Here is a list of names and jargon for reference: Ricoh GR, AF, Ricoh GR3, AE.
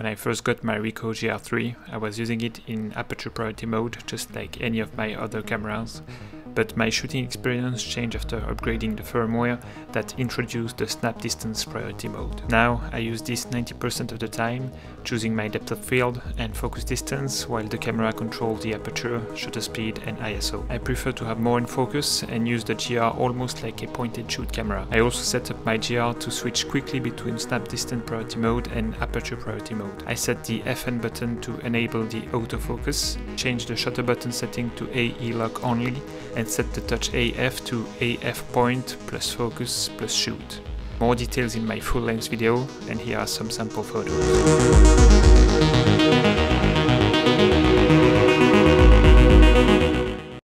When I first got my Ricoh GR3, I was using it in aperture priority mode, just like any of my other cameras, but my shooting experience changed after upgrading the firmware that introduced the snap distance priority mode. Now I use this 90% of the time, choosing my depth of field and focus distance while the camera controls the aperture, shutter speed and ISO. I prefer to have more in focus and use the GR almost like a point and shoot camera. I also set up my GR to switch quickly between snap distance priority mode and aperture priority mode. I set the FN button to enable the autofocus, change the shutter button setting to AE lock only, and set the touch AF to AF point plus focus plus shoot. More details in my full length video, and here are some sample photos.